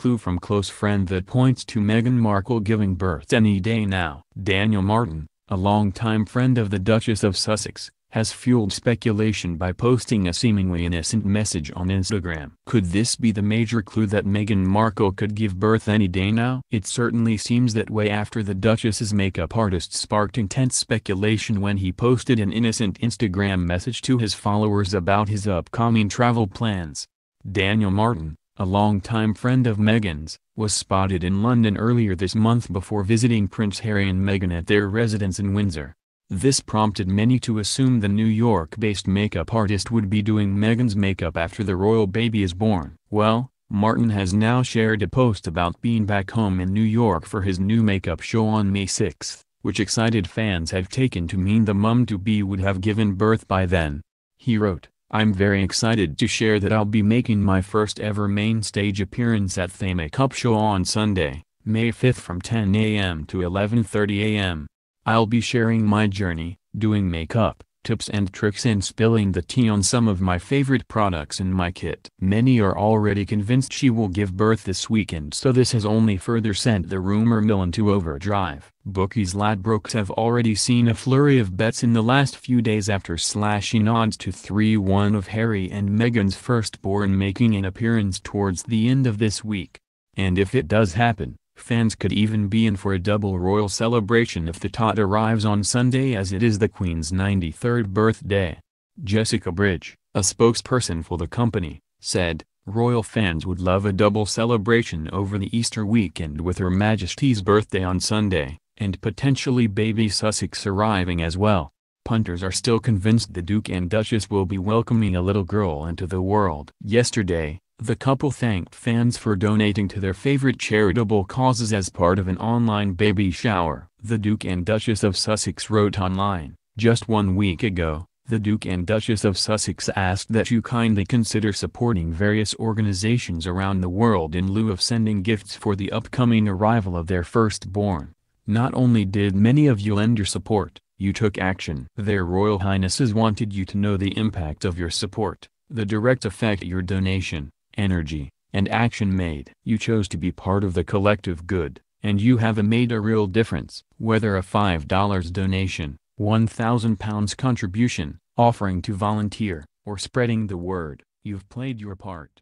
clue from close friend that points to Meghan Markle giving birth any day now. Daniel Martin, a longtime friend of the Duchess of Sussex, has fueled speculation by posting a seemingly innocent message on Instagram. Could this be the major clue that Meghan Markle could give birth any day now? It certainly seems that way after the Duchess's makeup artist sparked intense speculation when he posted an innocent Instagram message to his followers about his upcoming travel plans. Daniel Martin, a longtime friend of Meghan's, was spotted in London earlier this month before visiting Prince Harry and Meghan at their residence in Windsor. This prompted many to assume the New York-based makeup artist would be doing Meghan's makeup after the royal baby is born. Well, Martin has now shared a post about being back home in New York for his new makeup show on May 6, which excited fans have taken to mean the mum-to-be would have given birth by then. He wrote, "I'm very excited to share that I'll be making my first ever main stage appearance at the makeup show on Sunday, May 5 from 10 a.m. to 11:30 a.m. I'll be sharing my journey, doing makeup, tips and tricks and spilling the tea on some of my favorite products in my kit." Many are already convinced she will give birth this weekend, so this has only further sent the rumor mill into overdrive. Bookies Ladbrokes have already seen a flurry of bets in the last few days after slashing odds to 3-1 of Harry and Meghan's firstborn making an appearance towards the end of this week. And if it does happen, fans could even be in for a double royal celebration if the tot arrives on Sunday, as it is the Queen's 93rd birthday. Jessica Bridge, a spokesperson for the company, said, "Royal fans would love a double celebration over the Easter weekend with Her Majesty's birthday on Sunday, and potentially baby Sussex arriving as well." Punters are still convinced the Duke and Duchess will be welcoming a little girl into the world. Yesterday, the couple thanked fans for donating to their favorite charitable causes as part of an online baby shower. The Duke and Duchess of Sussex wrote online, "Just 1 week ago, the Duke and Duchess of Sussex asked that you kindly consider supporting various organizations around the world in lieu of sending gifts for the upcoming arrival of their firstborn. Not only did many of you lend your support, you took action. Their Royal Highnesses wanted you to know the impact of your support, the direct effect your donation, energy, and action made. You chose to be part of the collective good, and you have made a real difference." Whether a $5 donation, £1,000 contribution, offering to volunteer, or spreading the word, you've played your part.